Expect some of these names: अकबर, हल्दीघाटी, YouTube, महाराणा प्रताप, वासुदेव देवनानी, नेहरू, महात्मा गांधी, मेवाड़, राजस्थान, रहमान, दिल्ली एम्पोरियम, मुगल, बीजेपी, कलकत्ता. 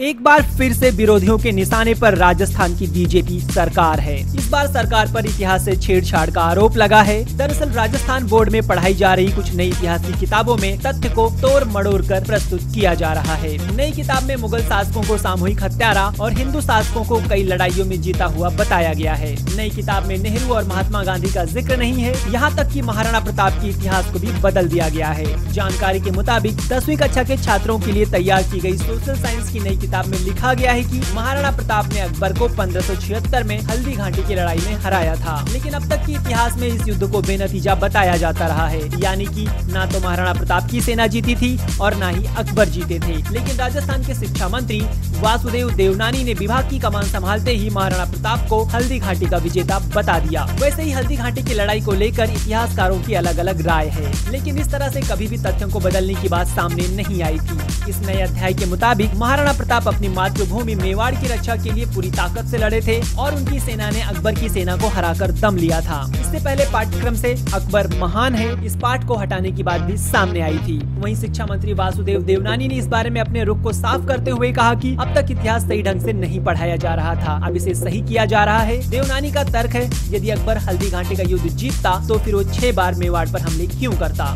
एक बार फिर से विरोधियों के निशाने पर राजस्थान की बीजेपी सरकार है। इस बार सरकार पर इतिहास से छेड़छाड़ का आरोप लगा है। दरअसल राजस्थान बोर्ड में पढ़ाई जा रही कुछ नई ऐतिहासिक किताबों में तथ्य को तोड़ मड़ोड़ कर प्रस्तुत किया जा रहा है। नई किताब में मुगल शासकों को सामूहिक हत्यारा और हिंदू शासकों को कई लड़ाइयों में जीता हुआ बताया गया है। नई किताब में नेहरू और महात्मा गांधी का जिक्र नहीं है। यहाँ तक कि महाराणा प्रताप के इतिहास को भी बदल दिया गया है। जानकारी के मुताबिक 10वीं कक्षा के छात्रों के लिए तैयार की गयी सोशल साइंस की नई किताब में लिखा गया है कि महाराणा प्रताप ने अकबर को 1576 में हल्दीघाटी की लड़ाई में हराया था। लेकिन अब तक की इतिहास में इस युद्ध को बेनतीजा बताया जाता रहा है, यानी कि ना तो महाराणा प्रताप की सेना जीती थी और ना ही अकबर जीते थे। लेकिन राजस्थान के शिक्षा मंत्री वासुदेव देवनानी ने विभाग की कमान संभालते ही महाराणा प्रताप को हल्दीघाटी का विजेता बता दिया। वैसे ही हल्दीघाटी की लड़ाई को लेकर इतिहासकारों की अलग अलग राय है, लेकिन इस तरह से कभी भी तथ्यों को बदलने की बात सामने नहीं आई थी। इस नए अध्याय के मुताबिक महाराणा प्रताप अपनी मातृभूमि मेवाड़ की रक्षा के लिए पूरी ताकत से लड़े थे और उनकी सेना ने अकबर की सेना को हराकर दम लिया था। इससे पहले पाठ्यक्रम से अकबर महान है इस पाठ को हटाने की बात भी सामने आई थी। वहीं शिक्षा मंत्री वासुदेव देवनानी ने इस बारे में अपने रुख को साफ करते हुए कहा कि अब तक इतिहास सही ढंग से नहीं पढ़ाया जा रहा था, अब इसे सही किया जा रहा है। देवनानी का तर्क है यदि अकबर हल्दीघाटी का युद्ध जीतता तो फिर वो 6 बार मेवाड़ पर हमले क्यों करता।